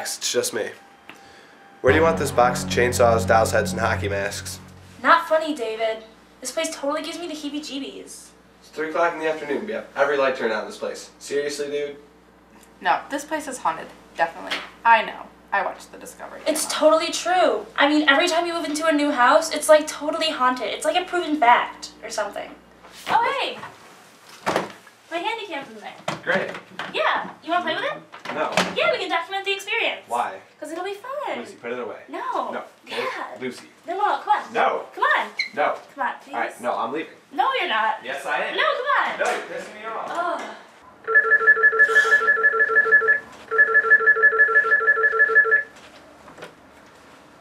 relax, it's just me. Where do you want this box of chainsaws, doll's heads, and hockey masks? Not funny, David. This place totally gives me the heebie-jeebies. It's 3 o'clock in the afternoon, yeah. Every light turned on in this place. Seriously, dude? No, this place is haunted. Definitely. I know. I watched the Discovery Channel. It's totally true. I mean, every time you move into a new house, it's like totally haunted. It's like a proven fact or something. Oh, hey! My handicap's in there. Great. Yeah. You want to play with it? No. Yeah, we can document the experience. Why? Because it'll be fun. Lucy, put it away. No. No. Yeah. Lucy. No, come on. No. Come on. No. Come on, please. All right, no, I'm leaving. No, you're not. Yes, I am. No, come on. No, you're pissing me off. Oh.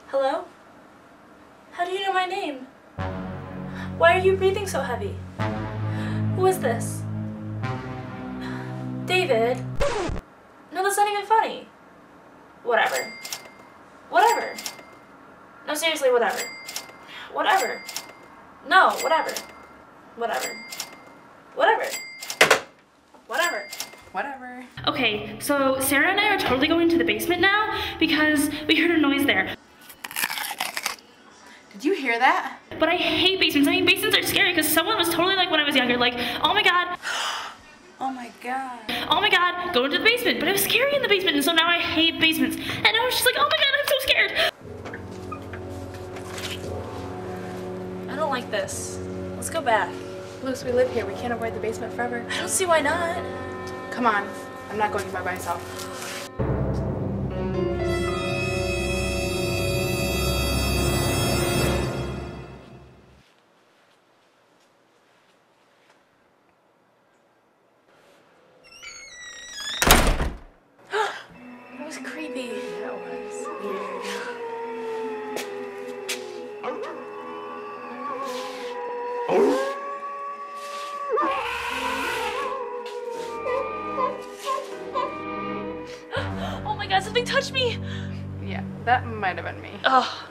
Hello? How do you know my name? Why are you breathing so heavy? Who is this? David? No, that's not even funny. Whatever. Whatever. No, seriously, whatever. Whatever. No, whatever. Whatever. Whatever. Whatever. Whatever. Okay, so Sarah and I are totally going to the basement now because we heard a noise there. Did you hear that? But I hate basements. I mean, basements are scary because someone was totally like when I was younger, like, oh my god. Oh my god. Oh my god, go into the basement. But it was scary in the basement, and so now I hate basements. And now I'm just like, oh my god, I'm so scared. I don't like this. Let's go back. Luce, we live here. We can't avoid the basement forever. I don't see why not. Come on. I'm not going by myself. Something touched me. Yeah, that might have been me. Oh.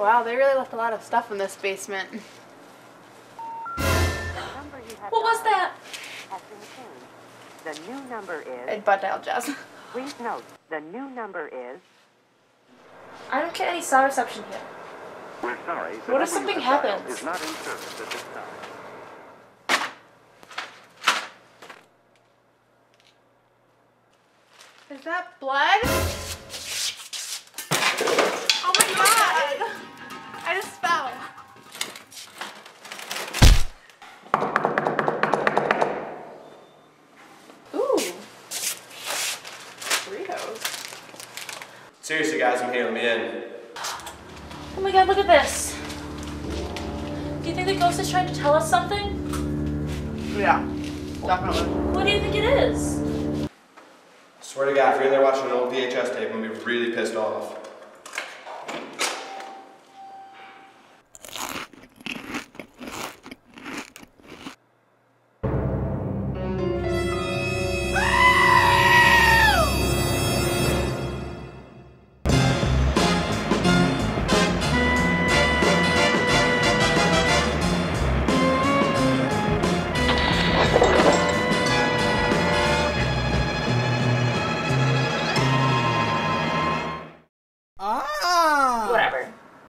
Wow, they really left a lot of stuff in this basement. What was that? The new number is. I'd butt dial Jess. Please note, the new number is. I don't get any cell reception here. We're sorry, what if something happens? Is not in service at this time. Is that blood? Oh my god! I just fell. Ooh. Burritos. Seriously guys, I'm here, let me in. Oh my god, look at this. Do you think the ghost is trying to tell us something? Yeah, definitely. What do you think it is? Swear to god, if you're in there watching an old VHS tape, I'm gonna be really pissed off.